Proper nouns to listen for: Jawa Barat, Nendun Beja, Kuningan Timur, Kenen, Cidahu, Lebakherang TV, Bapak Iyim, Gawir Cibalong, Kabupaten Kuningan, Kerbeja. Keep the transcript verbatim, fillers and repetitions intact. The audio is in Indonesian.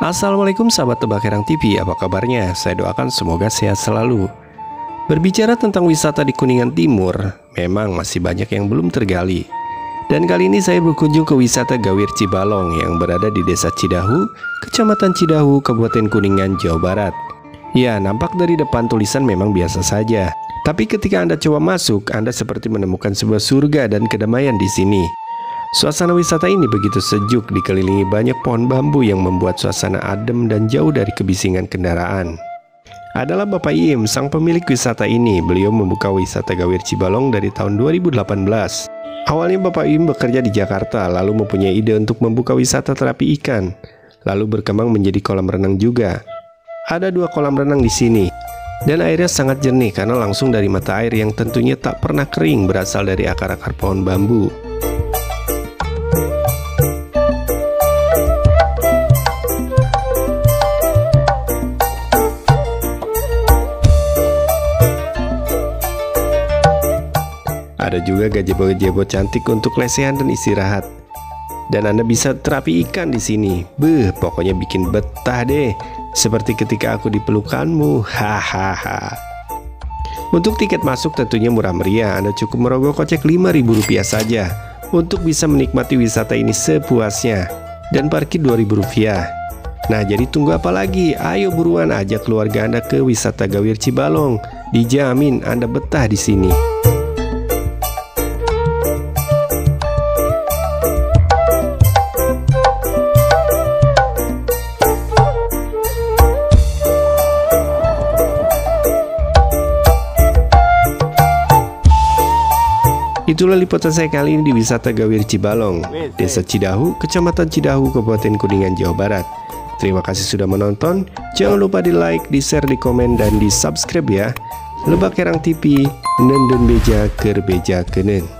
Assalamualaikum sahabat Lebakherang T V, apa kabarnya? Saya doakan semoga sehat selalu. Berbicara tentang wisata di Kuningan Timur, memang masih banyak yang belum tergali. Dan kali ini saya berkunjung ke wisata Gawir Cibalong yang berada di Desa Cidahu, Kecamatan Cidahu, Kabupaten Kuningan, Jawa Barat. Ya, nampak dari depan tulisan memang biasa saja. Tapi ketika Anda coba masuk, Anda seperti menemukan sebuah surga dan kedamaian di sini. Suasana wisata ini begitu sejuk, dikelilingi banyak pohon bambu yang membuat suasana adem dan jauh dari kebisingan kendaraan. Adalah Bapak Iyim, sang pemilik wisata ini. Beliau membuka wisata Gawir Cibalong dari tahun dua ribu delapan belas. Awalnya Bapak Iyim bekerja di Jakarta, lalu mempunyai ide untuk membuka wisata terapi ikan, lalu berkembang menjadi kolam renang juga. Ada dua kolam renang di sini, dan airnya sangat jernih karena langsung dari mata air yang tentunya tak pernah kering, berasal dari akar-akar pohon bambu. Ada juga gazebo-gazebo cantik untuk lesehan dan istirahat. Dan Anda bisa terapi ikan di sini. Beuh, pokoknya bikin betah deh. Seperti ketika aku dipelukanmu. Hahaha. Untuk tiket masuk tentunya murah meriah. Anda cukup merogoh kocek lima ribu rupiah saja untuk bisa menikmati wisata ini sepuasnya. Dan parkir dua ribu rupiah. Nah, jadi tunggu apa lagi? Ayo buruan ajak keluarga Anda ke wisata Gawir Cibalong. Dijamin Anda betah di sini. Itulah liputan saya kali ini di wisata Gawir Cibalong, Desa Cidahu, Kecamatan Cidahu, Kabupaten Kuningan, Jawa Barat. Terima kasih sudah menonton. Jangan lupa di like, di share, di komen, dan di subscribe ya. Lebakherang T V, Nendun Beja, Kerbeja, Kenen.